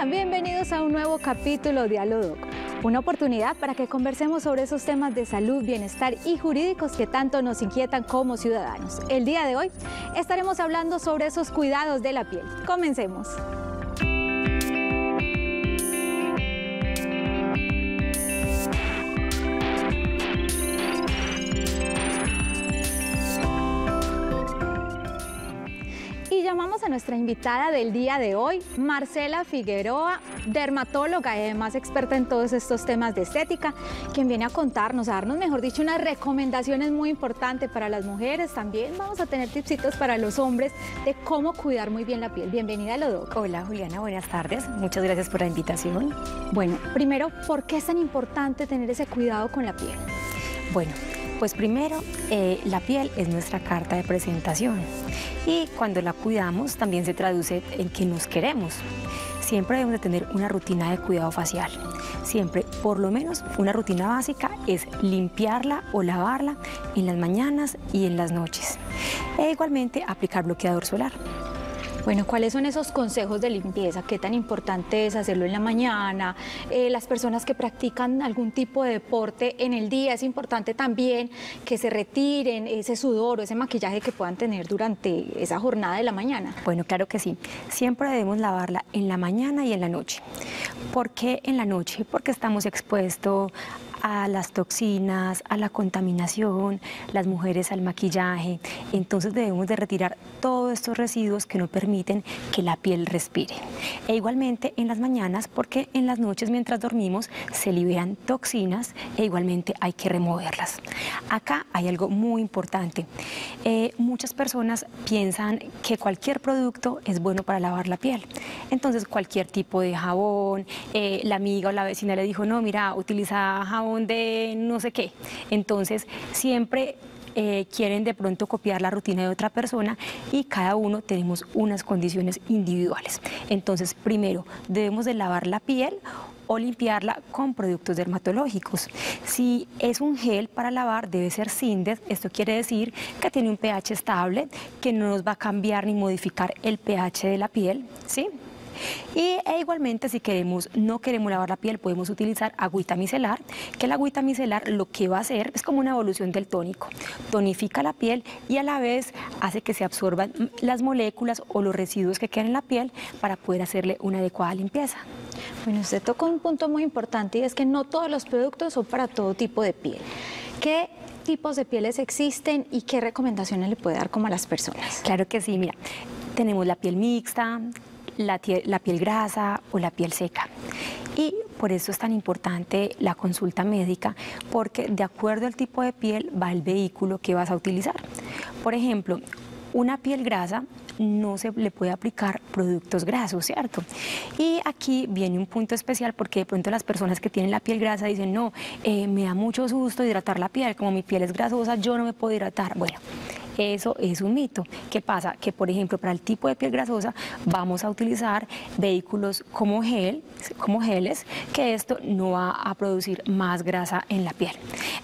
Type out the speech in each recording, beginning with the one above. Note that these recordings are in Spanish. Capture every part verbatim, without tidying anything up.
Hola, bienvenidos a un nuevo capítulo de Aló, Doc. Una oportunidad para que conversemos sobre esos temas de salud, bienestar y jurídicos que tanto nos inquietan como ciudadanos. El día de hoy estaremos hablando sobre esos cuidados de la piel. Comencemos. Llamamos a nuestra invitada del día de hoy, Marcela Figueroa, dermatóloga y además experta en todos estos temas de estética, quien viene a contarnos, a darnos, mejor dicho, unas recomendaciones muy importantes para las mujeres. También vamos a tener tipsitos para los hombres de cómo cuidar muy bien la piel. Bienvenida a la Doc. Hola, Juliana, buenas tardes. Muchas gracias por la invitación. Bueno, primero, ¿por qué es tan importante tener ese cuidado con la piel? Bueno, pues primero, eh, la piel es nuestra carta de presentación y cuando la cuidamos también se traduce en que nos queremos. Siempre debemos de tener una rutina de cuidado facial. Siempre, por lo menos, una rutina básica es limpiarla o lavarla en las mañanas y en las noches. E igualmente, aplicar bloqueador solar. Bueno, ¿cuáles son esos consejos de limpieza? ¿Qué tan importante es hacerlo en la mañana? Eh, las personas que practican algún tipo de deporte en el día, es importante también que se retiren ese sudor o ese maquillaje que puedan tener durante esa jornada de la mañana. Bueno, claro que sí. Siempre debemos lavarla en la mañana y en la noche. ¿Por qué en la noche? Porque estamos expuestos a las toxinas, a la contaminación, las mujeres al maquillaje. Entonces debemos de retirar todos estos residuos que no permiten que la piel respire. E igualmente en las mañanas, porque en las noches mientras dormimos se liberan toxinas e igualmente hay que removerlas. Acá hay algo muy importante. Eh, muchas personas piensan que cualquier producto es bueno para lavar la piel. Entonces cualquier tipo de jabón, eh, la amiga o la vecina le dijo, no, mira, utiliza jabón de no sé qué. Entonces siempre eh, quieren de pronto copiar la rutina de otra persona y cada uno tenemos unas condiciones individuales. Entonces primero debemos de lavar la piel o limpiarla con productos dermatológicos. Si es un gel para lavar, debe ser Sindes. Esto quiere decir que tiene un pH estable, que no nos va a cambiar ni modificar el pH de la piel, ¿sí? Y e igualmente si queremos, no queremos lavar la piel, podemos utilizar agüita micelar, que la agüita micelar lo que va a hacer es como una evolución del tónico, tonifica la piel y a la vez hace que se absorban las moléculas o los residuos que quedan en la piel para poder hacerle una adecuada limpieza. Bueno, usted tocó un punto muy importante y es que no todos los productos son para todo tipo de piel. ¿Qué tipos de pieles existen y qué recomendaciones le puede dar como a las personas? Claro que sí, mira, tenemos la piel mixta, La, la piel grasa o la piel seca. Y por eso es tan importante la consulta médica, porque de acuerdo al tipo de piel va el vehículo que vas a utilizar. Por ejemplo, una piel grasa no se le puede aplicar productos grasos, ¿cierto? Y aquí viene un punto especial porque de pronto las personas que tienen la piel grasa dicen, no, eh, me da mucho susto hidratar la piel, como mi piel es grasosa, yo no me puedo hidratar. Bueno, eso es un mito. ¿Qué pasa? Que, por ejemplo, para el tipo de piel grasosa vamos a utilizar vehículos como gel, como geles, que esto no va a producir más grasa en la piel.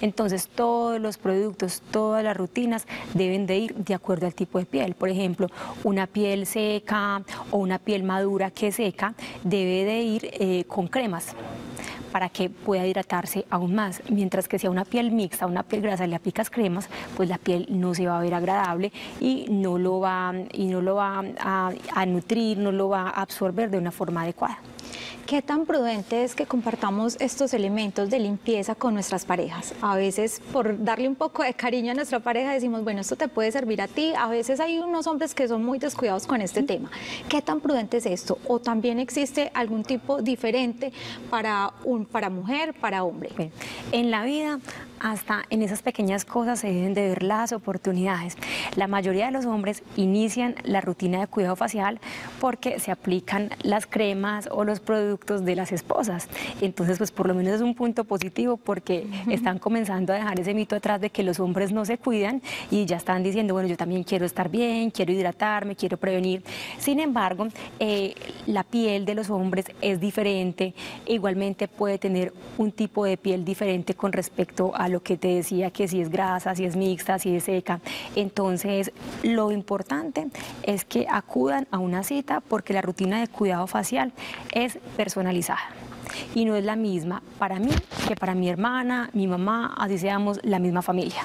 Entonces, todos los productos, todas las rutinas deben de ir de acuerdo al tipo de piel. Por ejemplo, una piel seca o una piel madura que seca debe de ir eh, con cremas, para que pueda hidratarse aún más, mientras que si a una piel mixta, a una piel grasa le aplicas cremas, pues la piel no se va a ver agradable y no lo va, y no lo va a, a nutrir, no lo va a absorber de una forma adecuada. ¿Qué tan prudente es que compartamos estos elementos de limpieza con nuestras parejas? A veces, por darle un poco de cariño a nuestra pareja, decimos, bueno, esto te puede servir a ti. A veces hay unos hombres que son muy descuidados con este tema. ¿Qué tan prudente es esto? ¿O también existe algún tipo diferente para, un, para mujer, para hombre? Bien. En la vida, hasta en esas pequeñas cosas se deben de ver las oportunidades. La mayoría de los hombres inician la rutina de cuidado facial porque se aplican las cremas o los productos de las esposas. Entonces, pues por lo menos es un punto positivo porque están comenzando a dejar ese mito atrás de que los hombres no se cuidan y ya están diciendo, bueno, yo también quiero estar bien, quiero hidratarme, quiero prevenir. Sin embargo, eh, la piel de los hombres es diferente, igualmente puede tener un tipo de piel diferente con respecto a a lo que te decía, que si es grasa, si es mixta, si es seca. Entonces, lo importante es que acudan a una cita porque la rutina de cuidado facial es personalizada. Y no es la misma para mí que para mi hermana, mi mamá, así seamos la misma familia.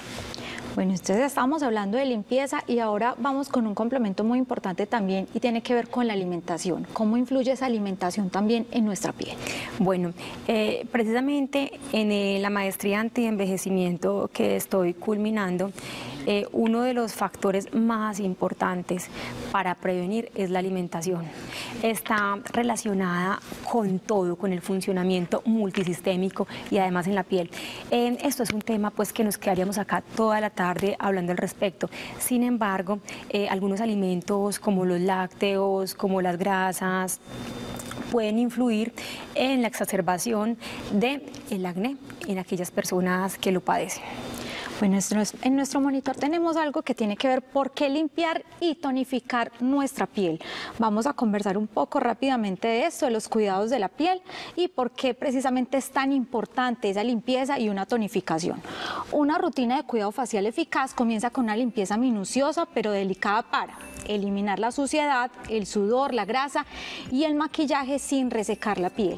Bueno, entonces estábamos hablando de limpieza y ahora vamos con un complemento muy importante también y tiene que ver con la alimentación. ¿Cómo influye esa alimentación también en nuestra piel? Bueno, eh, precisamente en eh, la maestría antienvejecimiento que estoy culminando, eh, uno de los factores más importantes para prevenir es la alimentación. Está relacionada con todo, con el funcionamiento multisistémico y además en la piel. Eh, esto es un tema pues que nos quedaríamos acá toda la tarde hablando al respecto. Sin embargo, eh, algunos alimentos como los lácteos, como las grasas, pueden influir en la exacerbación del acné en aquellas personas que lo padecen. Bueno, en nuestro monitor tenemos algo que tiene que ver por qué limpiar y tonificar nuestra piel. Vamos a conversar un poco rápidamente de esto, de los cuidados de la piel y por qué precisamente es tan importante esa limpieza y una tonificación. Una rutina de cuidado facial eficaz comienza con una limpieza minuciosa pero delicada para eliminar la suciedad, el sudor, la grasa y el maquillaje sin resecar la piel.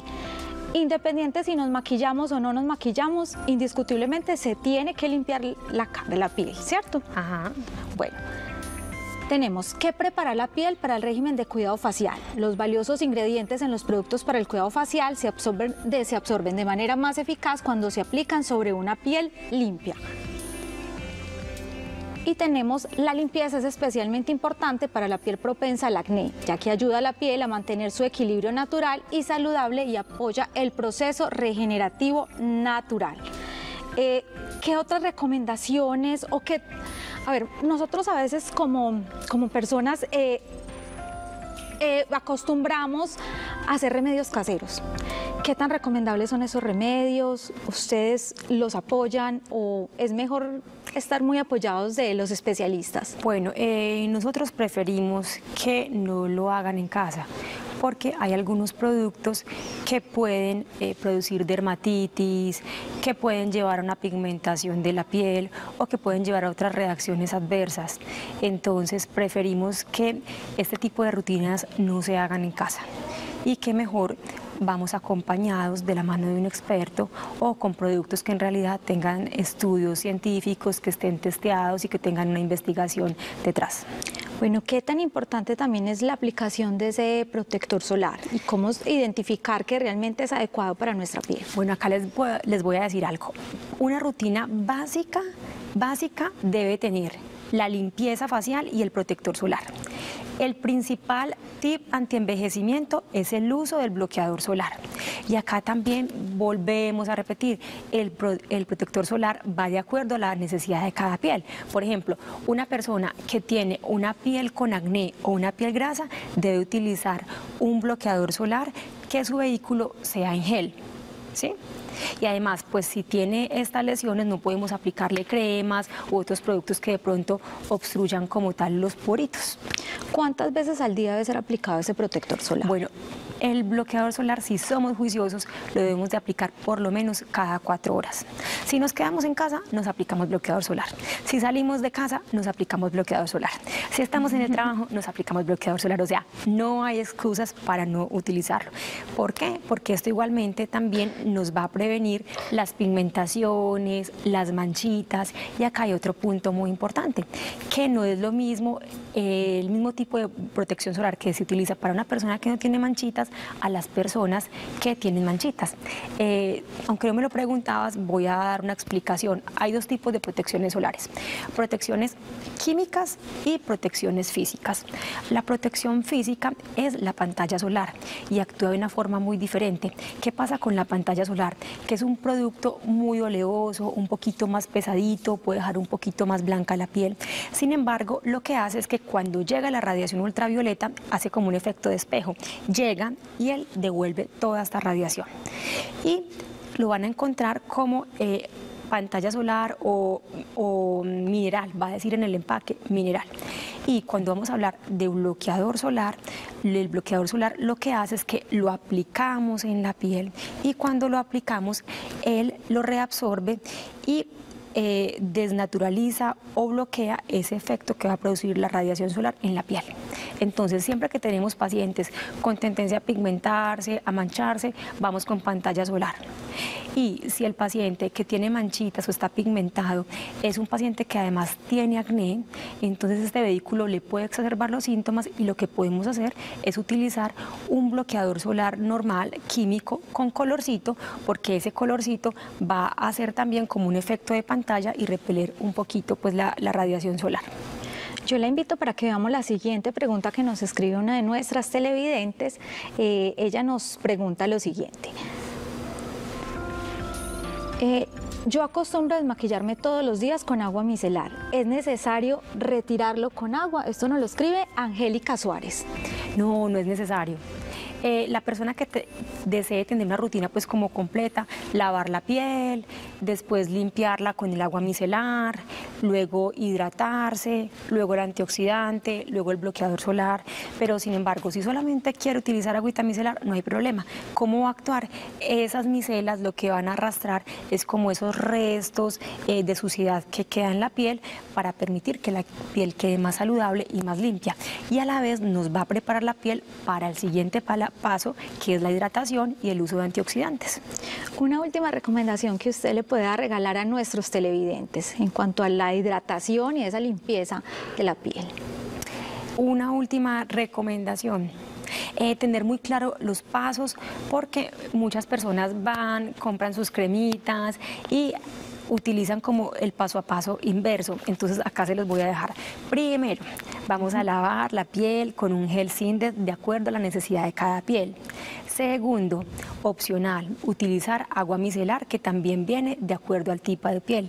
Independiente si nos maquillamos o no nos maquillamos, indiscutiblemente se tiene que limpiar la, la piel, ¿cierto? Ajá. Bueno, tenemos que preparar la piel para el régimen de cuidado facial. Los valiosos ingredientes en los productos para el cuidado facial se absorben de, se absorben de manera más eficaz cuando se aplican sobre una piel limpia. Y tenemos la limpieza, es especialmente importante para la piel propensa al acné, ya que ayuda a la piel a mantener su equilibrio natural y saludable y apoya el proceso regenerativo natural. Eh, ¿Qué otras recomendaciones o qué? A ver, nosotros a veces como, como personas eh, eh, acostumbramos a hacer remedios caseros. ¿Qué tan recomendables son esos remedios? ¿Ustedes los apoyan o es mejor estar muy apoyados de los especialistas? Bueno, eh, nosotros preferimos que no lo hagan en casa porque hay algunos productos que pueden eh, producir dermatitis, que pueden llevar a una pigmentación de la piel o que pueden llevar a otras reacciones adversas. Entonces preferimos que este tipo de rutinas no se hagan en casa y que mejor vamos acompañados de la mano de un experto o con productos que en realidad tengan estudios científicos, que estén testeados y que tengan una investigación detrás. Bueno, ¿qué tan importante también es la aplicación de ese protector solar y cómo identificar que realmente es adecuado para nuestra piel? Bueno, acá les voy, les voy a decir algo. Una rutina básica, básica debe tener la limpieza facial y el protector solar. El principal tip antienvejecimiento es el uso del bloqueador solar. Y acá también volvemos a repetir, el, pro, el protector solar va de acuerdo a la necesidad de cada piel. Por ejemplo, una persona que tiene una piel con acné o una piel grasa debe utilizar un bloqueador solar que su vehículo sea en gel, ¿sí? Y además, pues si tiene estas lesiones no podemos aplicarle cremas u otros productos que de pronto obstruyan como tal los poritos. ¿Cuántas veces al día debe ser aplicado ese protector solar? Bueno, el bloqueador solar, si somos juiciosos, lo debemos de aplicar por lo menos cada cuatro horas. Si nos quedamos en casa, nos aplicamos bloqueador solar. Si salimos de casa, nos aplicamos bloqueador solar. Si estamos en el trabajo, nos aplicamos bloqueador solar. O sea, no hay excusas para no utilizarlo. ¿Por qué? Porque esto igualmente también nos va a prevenir las pigmentaciones, las manchitas. Y acá hay otro punto muy importante, que no es lo mismo, eh, el mismo tipo de protección solar que se utiliza para una persona que no tiene manchitas a las personas que tienen manchitas. Eh, aunque no me lo preguntabas, voy a dar una explicación. Hay dos tipos de protecciones solares, protecciones químicas y protecciones físicas. La protección física es la pantalla solar y actúa de una forma muy diferente. ¿Qué pasa con la pantalla solar? Que es un producto muy oleoso, un poquito más pesadito, puede dejar un poquito más blanca la piel. Sin embargo, lo que hace es que cuando llega la radiación ultravioleta, hace como un efecto de espejo. Llega y él devuelve toda esta radiación y lo van a encontrar como eh, pantalla solar o, o mineral, va a decir en el empaque mineral. Y cuando vamos a hablar de un bloqueador solar, el bloqueador solar lo que hace es que lo aplicamos en la piel y cuando lo aplicamos él lo reabsorbe y eh, desnaturaliza o bloquea ese efecto que va a producir la radiación solar en la piel. Entonces siempre que tenemos pacientes con tendencia a pigmentarse, a mancharse, vamos con pantalla solar. Y si el paciente que tiene manchitas o está pigmentado es un paciente que además tiene acné, entonces este vehículo le puede exacerbar los síntomas y lo que podemos hacer es utilizar un bloqueador solar normal, químico, con colorcito, porque ese colorcito va a hacer también como un efecto de pantalla y repeler un poquito pues, la, la radiación solar. Yo la invito para que veamos la siguiente pregunta que nos escribe una de nuestras televidentes. Eh, ella nos pregunta lo siguiente. Eh, yo acostumbro a desmaquillarme todos los días con agua micelar. ¿Es necesario retirarlo con agua? Esto nos lo escribe Angélica Suárez. No, no es necesario. Eh, la persona que te, desee tener una rutina pues como completa, lavar la piel, después limpiarla con el agua micelar, luego hidratarse, luego el antioxidante, luego el bloqueador solar, pero sin embargo, si solamente quiere utilizar agüita micelar, no hay problema. ¿Cómo va a actuar? Esas micelas lo que van a arrastrar es como esos restos eh, de suciedad que queda en la piel para permitir que la piel quede más saludable y más limpia. Y a la vez nos va a preparar la piel para el siguiente paso paso, que es la hidratación y el uso de antioxidantes. Una última recomendación que usted le pueda regalar a nuestros televidentes en cuanto a la hidratación y esa limpieza de la piel. Una última recomendación. Eh, tener muy claro los pasos porque muchas personas van, compran sus cremitas y utilizan como el paso a paso inverso, entonces acá se los voy a dejar. Primero, vamos a lavar la piel con un gel Sindet de acuerdo a la necesidad de cada piel. Segundo, opcional, utilizar agua micelar que también viene de acuerdo al tipo de piel.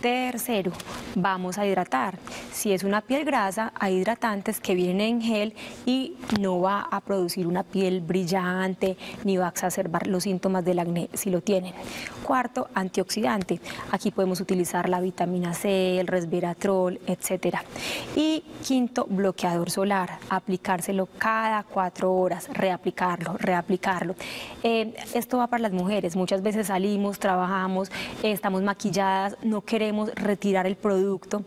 Tercero, vamos a hidratar. Si es una piel grasa, hay hidratantes que vienen en gel y no va a producir una piel brillante ni va a exacerbar los síntomas del acné si lo tienen. Cuarto, antioxidante. Aquí podemos utilizar la vitamina C, el resveratrol, etcétera. Y quinto, bloqueador solar. Aplicárselo cada cuatro horas, reaplicarlo, reaplicarlo. Eh, esto va para las mujeres. Muchas veces salimos, trabajamos, eh, estamos maquilladas, no queremos retirar el producto,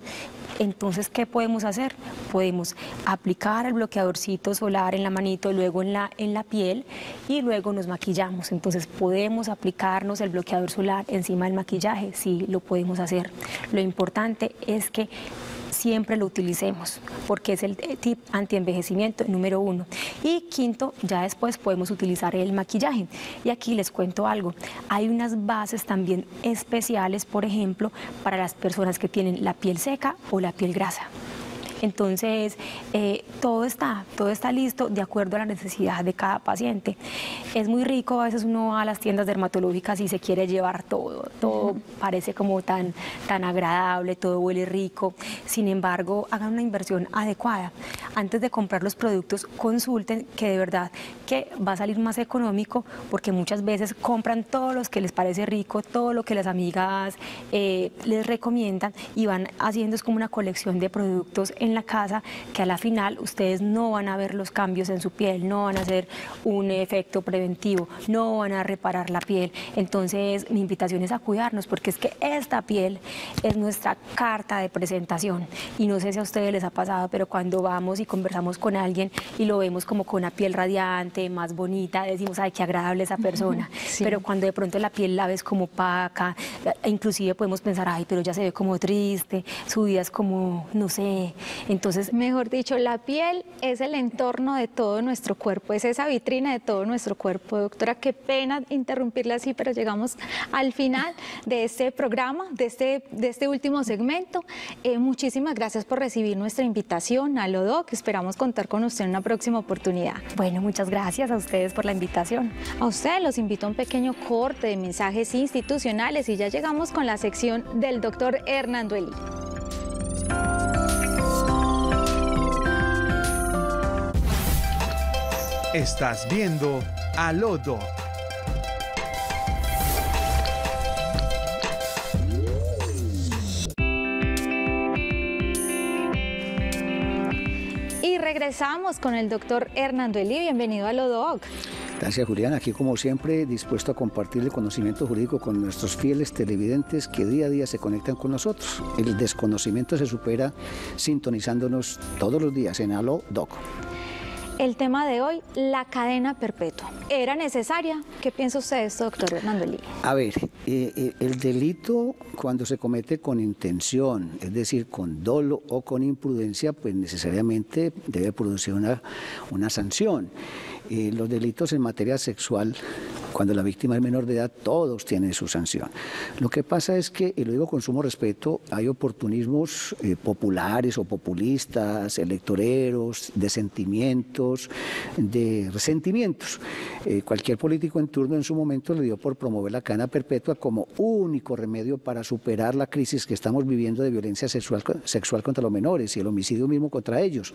entonces ¿qué podemos hacer? Podemos aplicar el bloqueadorcito solar en la manito, luego en la, en la piel y luego nos maquillamos, entonces podemos aplicarnos el bloqueador solar encima del maquillaje, sí lo podemos hacer, lo importante es que siempre lo utilicemos, porque es el tip antienvejecimiento número uno. Y quinto, ya después podemos utilizar el maquillaje. Y aquí les cuento algo, hay unas bases también especiales, por ejemplo, para las personas que tienen la piel seca o la piel grasa. Entonces, eh, todo está, todo está listo de acuerdo a la necesidad de cada paciente. Es muy rico, a veces uno va a las tiendas dermatológicas y se quiere llevar todo, todo parece como tan, tan agradable, todo huele rico. Sin embargo, hagan una inversión adecuada. Antes de comprar los productos, consulten que de verdad que va a salir más económico, porque muchas veces compran todos los que les parece rico, todo lo que las amigas eh, les recomiendan y van haciendo es como una colección de productos en en la casa que a la final ustedes no van a ver los cambios en su piel, no van a hacer un efecto preventivo, no van a reparar la piel. Entonces mi invitación es a cuidarnos porque es que esta piel es nuestra carta de presentación y no sé si a ustedes les ha pasado, pero cuando vamos y conversamos con alguien y lo vemos como con una piel radiante, más bonita, decimos ay qué agradable esa persona, sí. Pero cuando de pronto la piel la ves como opaca, inclusive podemos pensar ay pero ya se ve como triste, su vida es como no sé. Entonces, mejor dicho, la piel es el entorno de todo nuestro cuerpo, es esa vitrina de todo nuestro cuerpo. Doctora, qué pena interrumpirla así, pero llegamos al final de este programa, de este, de este último segmento. Eh, muchísimas gracias por recibir nuestra invitación a Aló, Doc, esperamos contar con usted en una próxima oportunidad. Bueno, muchas gracias a ustedes por la invitación. A ustedes los invito a un pequeño corte de mensajes institucionales y ya llegamos con la sección del doctor Hernando Elí. Estás viendo Aló, Doc. Empezamos con el doctor Hernando Elí. Bienvenido a Aló, Doc. Gracias, Juliana. Aquí, como siempre, dispuesto a compartir el conocimiento jurídico con nuestros fieles televidentes que día a día se conectan con nosotros. El desconocimiento se supera sintonizándonos todos los días en Aló, Doc. El tema de hoy, la cadena perpetua. ¿Era necesaria? ¿Qué piensa usted de esto, doctor Hernando Elí? A ver, eh, eh, el delito cuando se comete con intención, es decir, con dolo o con imprudencia, pues necesariamente debe producir una, una sanción. Eh, los delitos en materia sexual, cuando la víctima es menor de edad, todos tienen su sanción. Lo que pasa es que, y lo digo con sumo respeto, hay oportunismos eh, populares o populistas, electoreros, de sentimientos, de resentimientos. Eh, cualquier político en turno en su momento le dio por promover la cadena perpetua como único remedio para superar la crisis que estamos viviendo de violencia sexual, sexual contra los menores y el homicidio mismo contra ellos.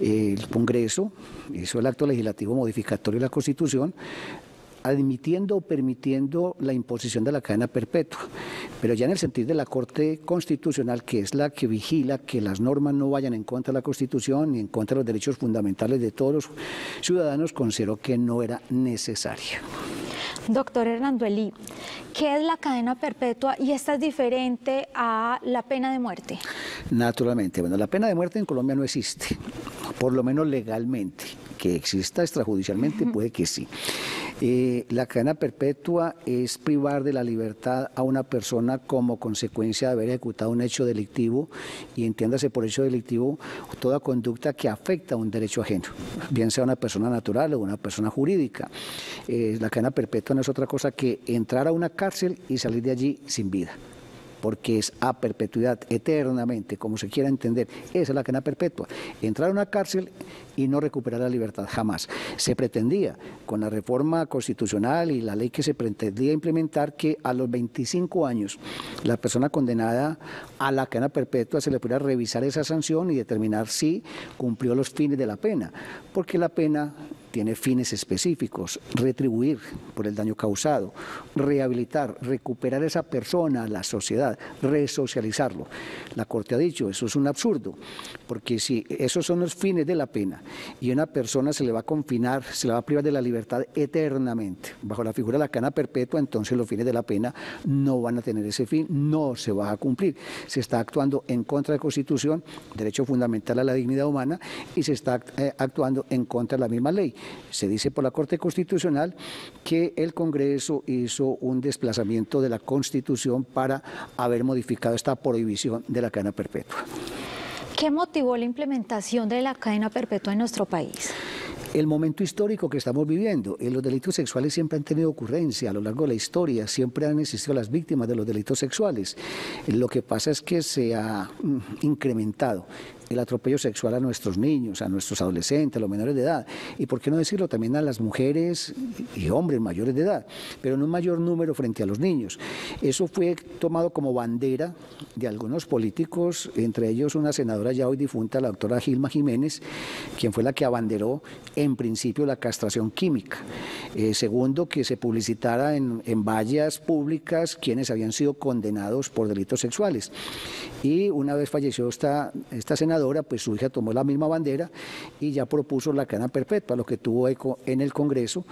Eh, el Congreso hizo el acto legislativo modificatorio de la Constitución, admitiendo o permitiendo la imposición de la cadena perpetua, pero ya en el sentido de la Corte Constitucional, que es la que vigila que las normas no vayan en contra de la Constitución ni en contra de los derechos fundamentales de todos los ciudadanos, consideró que no era necesaria. Doctor Hernando Elí, ¿qué es la cadena perpetua y esta es diferente a la pena de muerte? Naturalmente, bueno, la pena de muerte en Colombia no existe, por lo menos legalmente. Que exista extrajudicialmente, puede que sí. Eh, la cadena perpetua es privar de la libertad a una persona como consecuencia de haber ejecutado un hecho delictivo, y entiéndase por hecho delictivo toda conducta que afecta a un derecho ajeno, bien sea una persona natural o una persona jurídica. Eh, la cadena perpetua no es otra cosa que entrar a una cárcel y salir de allí sin vida, porque es a perpetuidad, eternamente, como se quiera entender. Esa es la cadena perpetua, entrar a una cárcel y no recuperar la libertad jamás. Se pretendía, con la reforma constitucional y la ley que se pretendía implementar, que a los veinticinco años la persona condenada a la cadena perpetua se le pudiera revisar esa sanción y determinar si cumplió los fines de la pena, porque la pena tiene fines específicos: retribuir por el daño causado, rehabilitar, recuperar a esa persona, a la sociedad, resocializarlo. La Corte ha dicho, eso es un absurdo, porque si esos son los fines de la pena y a una persona se le va a confinar, se le va a privar de la libertad eternamente, bajo la figura de la cadena perpetua, entonces los fines de la pena no van a tener ese fin, no se va a cumplir. Se está actuando en contra de la Constitución, derecho fundamental a la dignidad humana, y se está actuando en contra de la misma ley. Se dice por la Corte Constitucional que el Congreso hizo un desplazamiento de la Constitución para haber modificado esta prohibición de la cadena perpetua. ¿Qué motivó la implementación de la cadena perpetua en nuestro país? El momento histórico que estamos viviendo. Los delitos sexuales siempre han tenido ocurrencia a lo largo de la historia, siempre han existido las víctimas de los delitos sexuales. Lo que pasa es que se ha incrementado el atropello sexual a nuestros niños, a nuestros adolescentes, a los menores de edad, y por qué no decirlo, también a las mujeres y hombres mayores de edad, pero en un mayor número frente a los niños. Eso fue tomado como bandera de algunos políticos, entre ellos una senadora ya hoy difunta, la doctora Gilma Jiménez, quien fue la que abanderó en principio la castración química. Eh, segundo, que se publicitara en, en vallas públicas quienes habían sido condenados por delitos sexuales. Y una vez falleció esta, esta senadora, pues su hija tomó la misma bandera y ya propuso la cadena perpetua, lo que tuvo eco en el Congreso,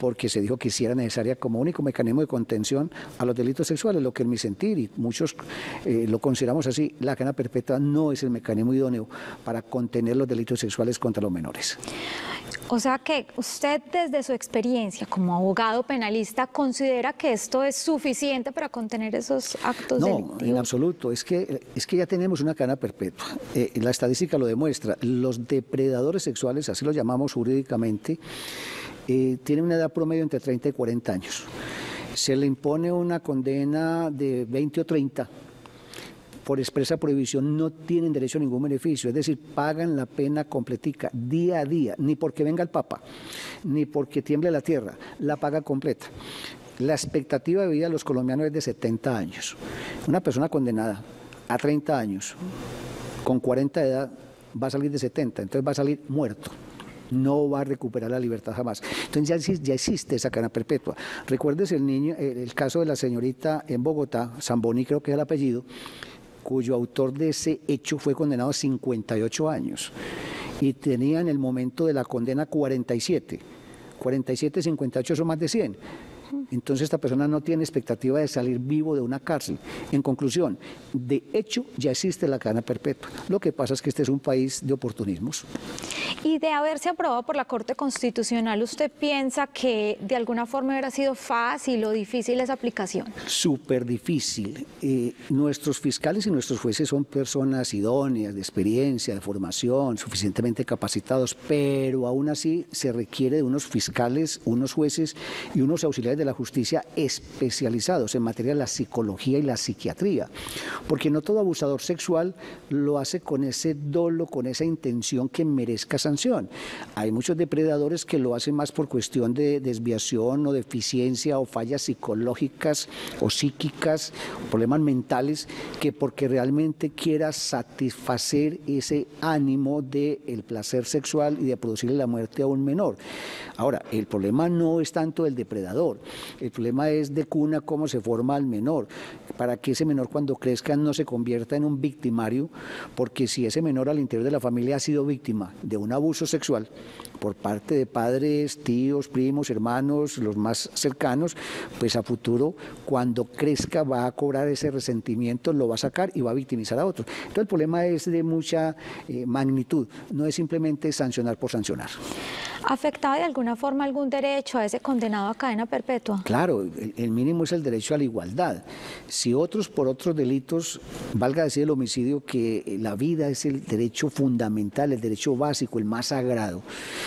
porque se dijo que sí era necesaria como único mecanismo de contención a los delitos sexuales, lo que en mi sentir, y muchos eh, lo consideramos así, la cadena perpetua no es el mecanismo idóneo para contener los delitos sexuales contra los menores. O sea que usted, desde su experiencia como abogado penalista, ¿considera que esto es suficiente para contener esos actos no, delictivos? No, en absoluto. Es que, es que ya tenemos una cadena perpetua. Eh, la estadística lo demuestra. Los depredadores sexuales, así los llamamos jurídicamente, eh, tienen una edad promedio entre treinta y cuarenta años. Se le impone una condena de veinte o treinta. Por expresa prohibición no tienen derecho a ningún beneficio, es decir, pagan la pena completica, día a día, ni porque venga el Papa, ni porque tiemble la tierra, la paga completa. La expectativa de vida de los colombianos es de setenta años. Una persona condenada a treinta años, con cuarenta de edad, va a salir de setenta, entonces va a salir muerto. No va a recuperar la libertad jamás. Entonces ya existe, ya existe esa cadena perpetua. Recuérdese el, niño, el caso de la señorita en Bogotá, Zamboni creo que es el apellido, cuyo autor de ese hecho fue condenado a cincuenta y ocho años y tenía en el momento de la condena cuarenta y siete, cuarenta y siete, cincuenta y ocho, son más de cien. Entonces esta persona no tiene expectativa de salir vivo de una cárcel. En conclusión, de hecho ya existe la cadena perpetua. Lo que pasa es que este es un país de oportunismos. Y de haberse aprobado por la Corte Constitucional, ¿usted piensa que de alguna forma hubiera sido fácil o difícil esa aplicación? Súper difícil. Eh, nuestros fiscales y nuestros jueces son personas idóneas, de experiencia, de formación, suficientemente capacitados, pero aún así se requiere de unos fiscales, unos jueces y unos auxiliares de de la justicia especializados en materia de la psicología y la psiquiatría, porque no todo abusador sexual lo hace con ese dolo, con esa intención que merezca sanción. Hay muchos depredadores que lo hacen más por cuestión de desviación o deficiencia o fallas psicológicas o psíquicas, problemas mentales, que porque realmente quiera satisfacer ese ánimo del placer sexual y de producirle la muerte a un menor. Ahora, el problema no es tanto el depredador. El problema es de cuna cómo se forma al menor, para que ese menor cuando crezca no se convierta en un victimario, porque si ese menor al interior de la familia ha sido víctima de un abuso sexual por parte de padres, tíos, primos, hermanos, los más cercanos, pues a futuro cuando crezca va a cobrar ese resentimiento, lo va a sacar y va a victimizar a otros. Entonces el problema es de mucha eh, magnitud, no es simplemente sancionar por sancionar. ¿Afectaba de alguna forma algún derecho a ese condenado a cadena perpetua? Claro, el, el mínimo es el derecho a la igualdad. Si otros por otros delitos, valga decir el homicidio, que la vida es el derecho fundamental, el derecho básico, el más sagrado.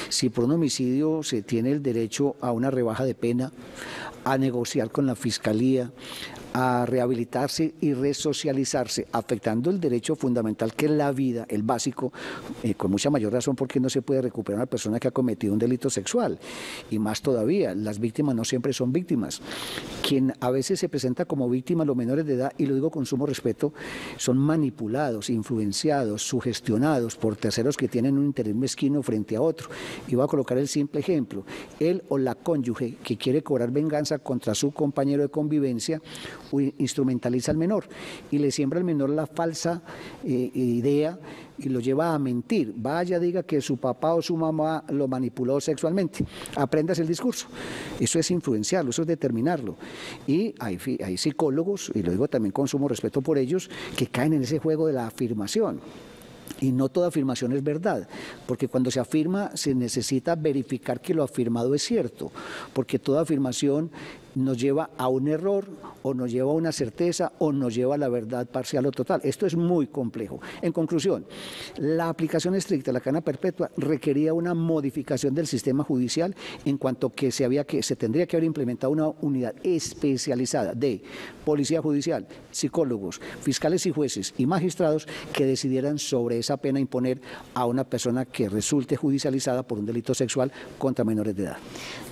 Si por un homicidio se tiene el derecho a una rebaja de pena, a negociar con la fiscalía, a rehabilitarse y resocializarse, afectando el derecho fundamental que es la vida, el básico, eh, con mucha mayor razón porque no se puede recuperar a una persona que ha cometido un delito sexual. Y más todavía, las víctimas no siempre son víctimas. Quien a veces se presenta como víctima, los menores de edad, y lo digo con sumo respeto, son manipulados, influenciados, sugestionados por terceros que tienen un interés mezquino frente a otro. Y voy a colocar el simple ejemplo, él o la cónyuge que quiere cobrar venganza contra su compañero de convivencia, instrumentaliza al menor y le siembra al menor la falsa eh, idea y lo lleva a mentir. Vaya, diga que su papá o su mamá lo manipuló sexualmente. Aprendas el discurso. Eso es influenciarlo, eso es determinarlo. Y hay, hay psicólogos, y lo digo también con sumo respeto por ellos, que caen en ese juego de la afirmación. Y no toda afirmación es verdad, porque cuando se afirma se necesita verificar que lo afirmado es cierto, porque toda afirmación nos lleva a un error, o nos lleva a una certeza, o nos lleva a la verdad parcial o total. Esto es muy complejo. En conclusión, la aplicación estricta de la cadena perpetua requería una modificación del sistema judicial en cuanto que se, había que, se tendría que haber implementado una unidad especializada de policía judicial, psicólogos, fiscales y jueces y magistrados que decidieran sobre esa pena imponer a una persona que resulte judicializada por un delito sexual contra menores de edad.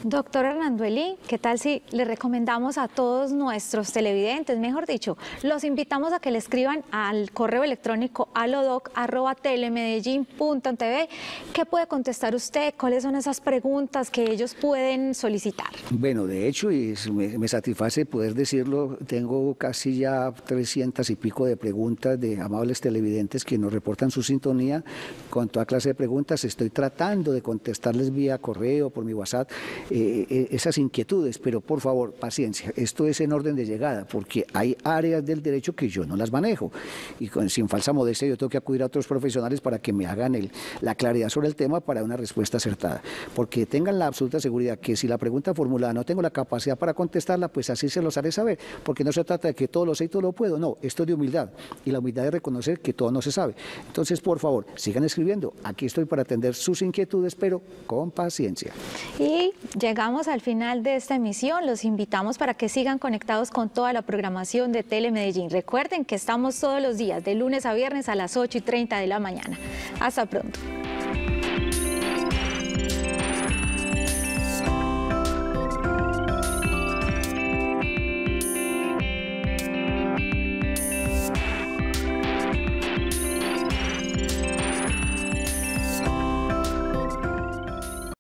Doctor Hernando Elí, ¿qué tal si le recomendamos a todos nuestros televidentes, mejor dicho, los invitamos a que le escriban al correo electrónico alodoc arroba telemedellin punto t v? ¿Qué puede contestar usted? ¿Cuáles son esas preguntas que ellos pueden solicitar? Bueno, de hecho, y me, me satisface poder decirlo, tengo casi ya trescientas y pico de preguntas de amables televidentes que nos reportan su sintonía con toda clase de preguntas. Estoy tratando de contestarles vía correo, por mi WhatsApp, eh, esas inquietudes, pero por favor, paciencia, esto es en orden de llegada porque hay áreas del derecho que yo no las manejo y con, sin falsa modestia yo tengo que acudir a otros profesionales para que me hagan el, la claridad sobre el tema para una respuesta acertada, porque tengan la absoluta seguridad que si la pregunta formulada no tengo la capacidad para contestarla, pues así se los haré saber, porque no se trata de que todo lo sé y todo lo puedo, no, esto es de humildad y la humildad de reconocer que todo no se sabe. Entonces por favor, sigan escribiendo, aquí estoy para atender sus inquietudes pero con paciencia. Y llegamos al final de esta emisión, los invitamos para que sigan conectados con toda la programación de Telemedellín. Recuerden que estamos todos los días, de lunes a viernes a las ocho y treinta de la mañana. Hasta pronto.